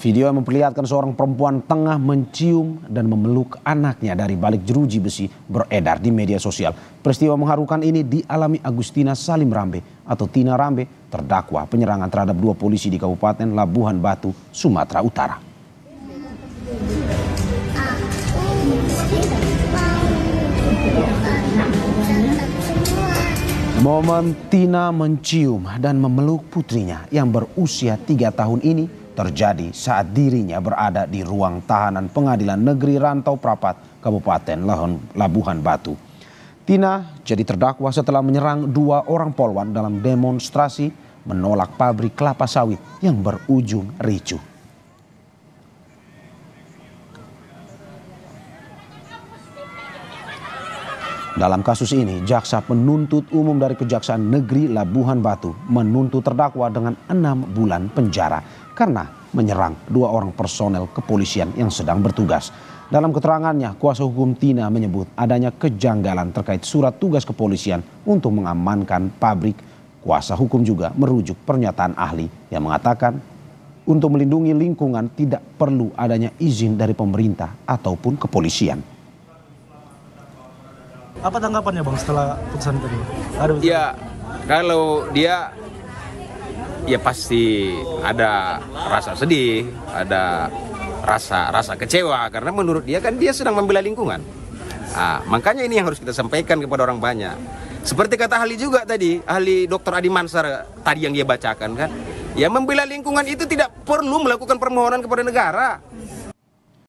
Video yang memperlihatkan seorang perempuan tengah mencium dan memeluk anaknya dari balik jeruji besi beredar di media sosial. Peristiwa mengharukan ini dialami Agustina Salim Rambe atau Tina Rambe, terdakwa penyerangan terhadap dua polisi di Kabupaten Labuhan Batu, Sumatera Utara. Momen Tina mencium dan memeluk putrinya yang berusia 3 tahun ini terjadi saat dirinya berada di ruang tahanan Pengadilan Negeri Rantau Prapat, Kabupaten Labuhan Batu. Tina jadi terdakwa setelah menyerang 2 orang polwan dalam demonstrasi menolak pabrik kelapa sawit yang berujung ricuh. Dalam kasus ini, jaksa penuntut umum dari Kejaksaan Negeri Labuhan Batu menuntut terdakwa dengan 6 bulan penjara karena menyerang 2 orang personel kepolisian yang sedang bertugas. Dalam keterangannya, kuasa hukum Tina menyebut adanya kejanggalan terkait surat tugas kepolisian untuk mengamankan pabrik. Kuasa hukum juga merujuk pernyataan ahli yang mengatakan untuk melindungi lingkungan tidak perlu adanya izin dari pemerintah ataupun kepolisian. Apa tanggapannya Bang setelah putusan tadi? Ya, kalau dia ya pasti ada rasa sedih, ada rasa kecewa karena menurut dia kan dia sedang membela lingkungan. Nah, makanya ini yang harus kita sampaikan kepada orang banyak. Seperti kata ahli juga tadi, ahli Dr. Adi Mansar tadi yang dia bacakan kan, ya membela lingkungan itu tidak perlu melakukan permohonan kepada negara.